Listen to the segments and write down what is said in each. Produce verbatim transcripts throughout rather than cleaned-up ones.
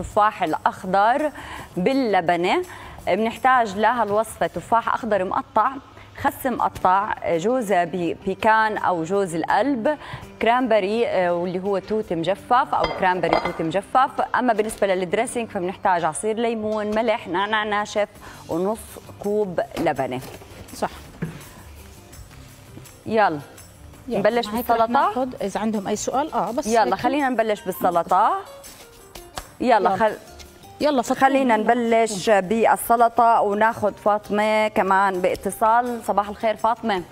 التفاح الأخضر باللبنة. بنحتاج لهالوصفة تفاح أخضر مقطع، خس مقطع، جوز بيكان أو جوز القلب، كرانبري واللي هو توت مجفف أو كرانبري توت مجفف. أما بالنسبة للدريسنج فبنحتاج عصير ليمون، ملح، نعناع ناشف، ونص كوب لبنة. صح. يلا نبلش بالسلطة. إذا عندهم أي سؤال اه بس يلا خلينا نبلش بالسلطة. يلا خل يلا خلينا نبلش بالسلطة وناخذ فاطمة كمان باتصال. صباح الخير فاطمة.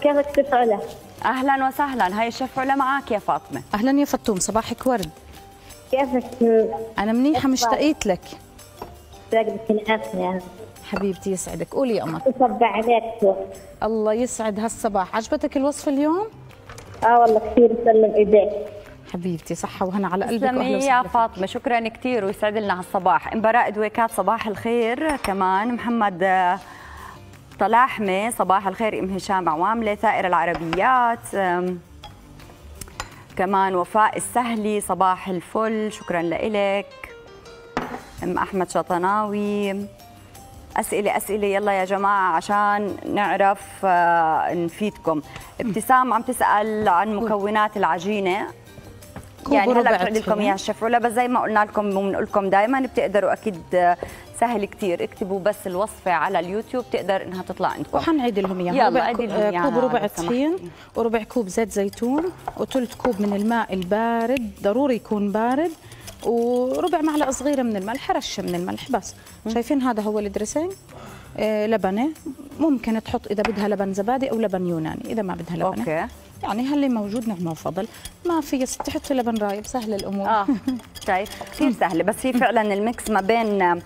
كيفك شيف علا؟ أهلا وسهلا، هاي الشيف علا معك يا فاطمة. أهلا يا فطوم، صباحك ورد. كيفك؟ أنا منيحة، مشتقت لك. حبيبتي يسعدك، قولي يا قمر. يصبح عليك شوف. الله يسعد هالصباح، عجبتك الوصفة اليوم؟ اه والله كثير، يسلم ايديك. حبيبتي صحة وهنا على قلبك. تسلمي يا فاطمة، شكرا كثير ويسعد لنا هالصباح. امبراء دويكات صباح الخير، كمان محمد طلاحمة صباح الخير، ام هشام عواملة، ثائر العربيات، كمان وفاء السهلي صباح الفل، شكرا لإلك. ام احمد شطناوي. أسئلة أسئلة يلا يا جماعة عشان نعرف آه نفيدكم. ابتسام عم تسأل عن مكونات العجينة، يعني هلا بقول لكم اياها الشيف علا، بس زي ما قلنا لكم وبنقول لكم دائما بتقدروا اكيد، سهل كثير، اكتبوا بس الوصفة على اليوتيوب بتقدر انها تطلع عندكم وحنعيد لهم اياها. ربع كوب, يعني كوب ربع طحين وربع كوب زيت زيتون وثلث كوب من الماء البارد، ضروري يكون بارد، وربع معلقه صغيره من الملح، رشه من الملح بس. شايفين هذا هو الدريسنج. آه لبنه، ممكن تحط اذا بدها لبن زبادي او لبن يوناني، اذا ما بدها لبنه اوكي، يعني هاللي موجود نعمه وفضل. ما في يا ستي حطي لبن رايب، سهل الامور. اه شايف كثير سهله، بس هي فعلا الميكس ما بين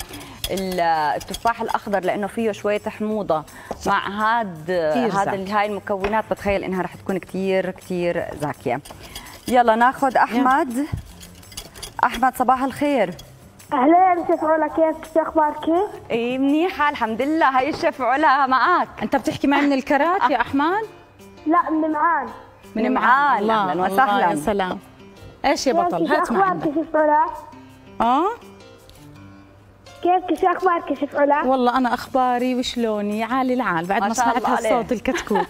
التفاح الاخضر لانه فيه شويه حموضه مع هاد هذا هاي المكونات، بتخيل انها رح تكون كثير كثير زاكيه. يلا ناخذ احمد. يلا. أحمد صباح الخير. أهلين شيف علا، كيفك؟ شو أخبارك؟ إيه منيحة الحمد لله. هاي الشيف علا معك. أنت بتحكي معي من الكرات يا أحمد؟ لا من معان. من معان، أهلا وسهلا. يا سلام. إيش يا بطل؟ هات معنا. كيفك شيف علا؟ آه؟ كيفك شو أخبارك شيف علا؟ والله أنا أخباري وشلوني عالي العال بعد ما سمعت هالصوت الكتكوت.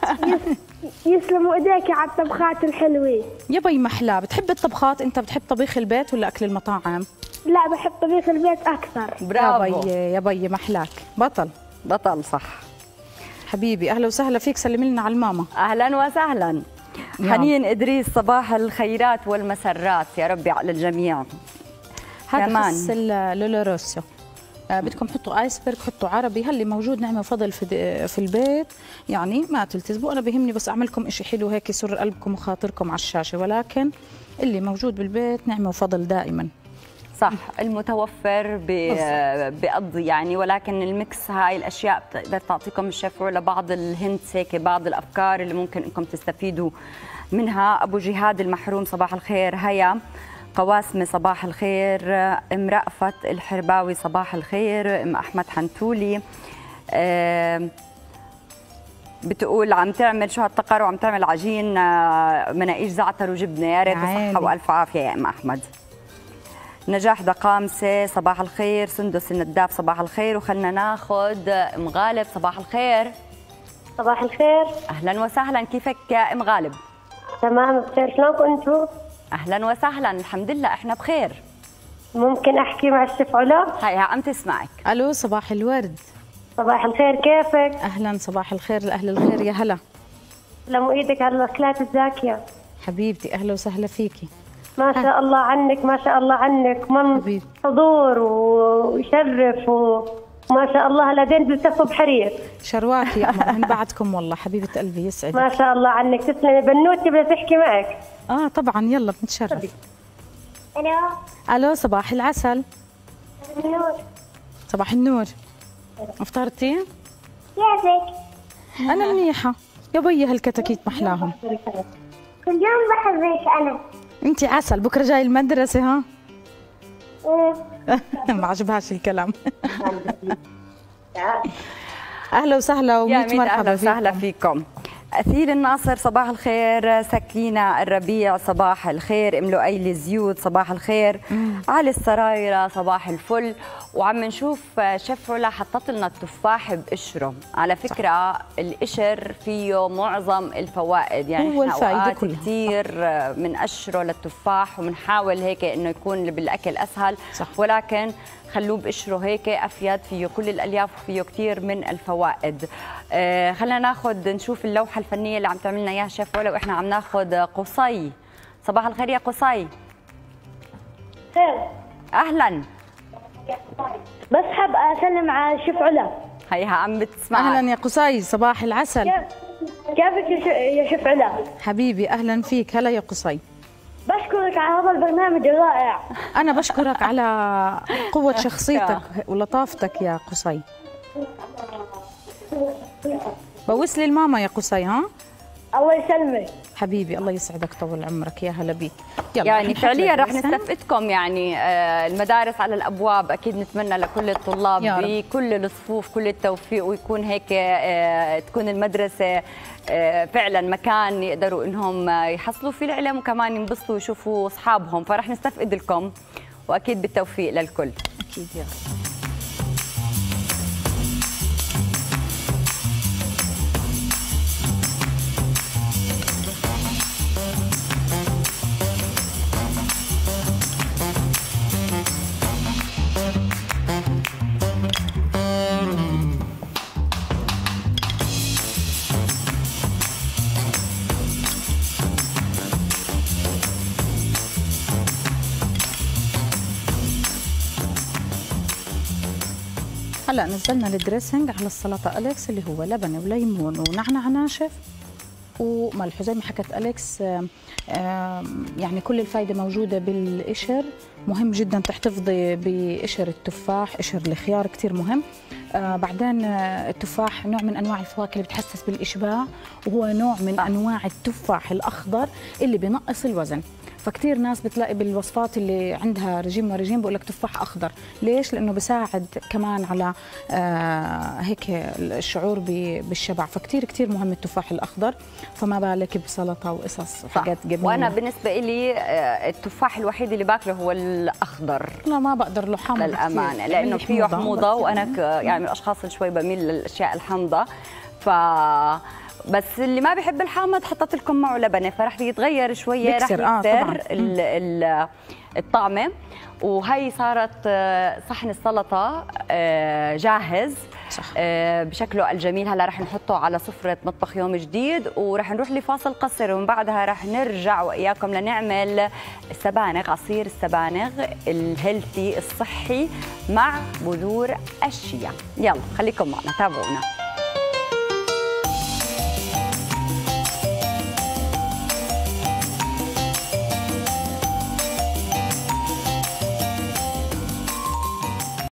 يسلموا ايديك على الطبخات الحلوه يا بي محلاه. بتحب الطبخات انت؟ بتحب طبيخ البيت ولا اكل المطاعم؟ لا بحب طبيخ البيت اكثر. برافو يا بي، يا بي محلاك، بطل بطل. صح حبيبي، اهلا وسهلا فيك، سلمي لنا على الماما. اهلا وسهلا. حنين ادريس صباح الخيرات والمسرات يا ربي على الجميع. هذا خص اللولوروسو، بدكم حطوا ايسبرغ، حطوا عربي، هاللي موجود نعمه وفضل في في البيت، يعني ما تلتزموا. انا بهمني بس اعملكم شيء حلو هيك يسر قلبكم وخاطركم على الشاشه، ولكن اللي موجود بالبيت نعمه وفضل دائما. صح، المتوفر بيقضي يعني، ولكن المكس هاي الاشياء بتقدر تعطيكم الشيف علا بعض الهنتس هيك، بعض الافكار اللي ممكن انكم تستفيدوا منها. ابو جهاد المحروم صباح الخير، هيا قواسمة صباح الخير، ام رأفت الحرباوي صباح الخير، ام احمد حنتولي. أه بتقول عم تعمل شو هالتقارع، وعم تعمل عجين مناقيش زعتر وجبنه، يا ريت صحه والف عافيه يا ام احمد. نجاح دقامسه صباح الخير، سندس النداف صباح الخير، وخلنا ناخذ ام غالب صباح الخير. صباح الخير، اهلا وسهلا، كيفك يا ام غالب؟ تمام بخير، شلونكم انتم؟ اهلا وسهلا، الحمد لله احنا بخير. ممكن احكي مع الشيف علا؟ هيا عم تسمعك. الو صباح الورد. صباح الخير، كيفك؟ اهلا صباح الخير لاهل الخير، يا هلا. سلموا ايدك على الاكلات الزاكيه. حبيبتي اهلا وسهلا فيكي. ما شاء الله عنك، ما شاء الله عنك، من حضور ويشرف وما شاء الله، هالقدين بيلتفوا بحرير. شرواكي يا من بعدكم والله حبيبه قلبي، يسعدك. ما شاء الله عنك، تسلمي. بنوتي بدها تحكي معك. اه طبعا يلا بنتشرف. الو الو صباح العسل. صباح النور. صباح النور، افطرتي؟ كيفك؟ انا منيحه يا بي، هالكتاكيت محلاهم. كل يوم بحبك انا. انت عسل، بكره جاي المدرسه ها؟ ما عجبهاش الكلام. اهلا وسهلا وميت مرحبا، اهلا وسهلا فيكم. أثيل الناصر صباح الخير، سكينة الربيع صباح الخير، ام لؤي الزيود صباح الخير، مم. علي السرايرة صباح الفل. وعم نشوف شيف علا حطت لنا التفاح بقشره، على فكرة صح. القشر فيه معظم الفوائد، يعني هو الفائدة كلها كثير من قشره للتفاح، وبنحاول هيك انه يكون بالاكل اسهل صح. ولكن خلوه بقشره هيك افيد، فيه كل الالياف وفيه كثير من الفوائد. آه خلينا ناخذ نشوف اللوحه الفنيه اللي عم تعمل لنا اياها شيف علا، واحنا عم ناخذ قصي. صباح الخير يا قصي. خير، اهلا. بس حابه اسلم على شيف علا. هيها عم بتسمع. اهلا يا قصي، صباح العسل. كيفك يا شيف علا؟ حبيبي اهلا فيك، هلا يا قصي. بشكرك على هذا البرنامج الرائع. أنا بشكرك على قوة شخصيتك ولطافتك يا قصي. بوس لي الماما يا قصي. ها؟ الله يسلمك حبيبي، الله يسعدك طول عمرك، يا هلا بيك. يعني فعليا رح نستفدكم، يعني المدارس على الابواب، اكيد نتمنى لكل الطلاب بكل الصفوف كل التوفيق، ويكون هيك تكون المدرسه فعلا مكان يقدروا انهم يحصلوا فيه العلم، وكمان ينبسطوا ويشوفوا اصحابهم، فرح نستفقد لكم واكيد بالتوفيق للكل. اكيد يا رب. هلا نزلنا الدريسنج على السلطه اليكس اللي هو لبن وليمون ونعناع ناشف وملح، زي ما حكت اليكس. يعني كل الفائده موجوده بالقشر، مهم جدا تحتفظي بقشر التفاح، قشر الخيار كثير مهم. بعدين التفاح نوع من انواع الفواكه اللي بتحسس بالاشباع، وهو نوع من انواع التفاح الاخضر اللي بينقص الوزن، فكتير ناس بتلاقي بالوصفات اللي عندها رجيم ورجيم بقول لك تفاح اخضر. ليش؟ لانه بساعد كمان على آه هيك الشعور بالشبع، فكتير كتير مهم التفاح الاخضر، فما بالك بسلطه وقصص وحاجات جميله. وانا بالنسبه لي التفاح الوحيد اللي باكله هو الاخضر، انا ما بقدر له حامض للامانه، لانه فيه حموضه، وانا يعني من الاشخاص اللي شوي بميل للاشياء الحامضه. ف بس اللي ما بيحب الحامض حطيت لكم معه لبنه، فرح يتغير شويه، رح يكسر آه الطعمه. وهي صارت صحن السلطه جاهز صح. بشكله الجميل. هلا رح نحطه على سفره مطبخ يوم جديد، ورح نروح لفاصل قصير، ومن بعدها رح نرجع واياكم لنعمل السبانغ، عصير السبانغ الهيلثي الصحي مع بذور الشيا. يلا خليكم معنا، تابعونا.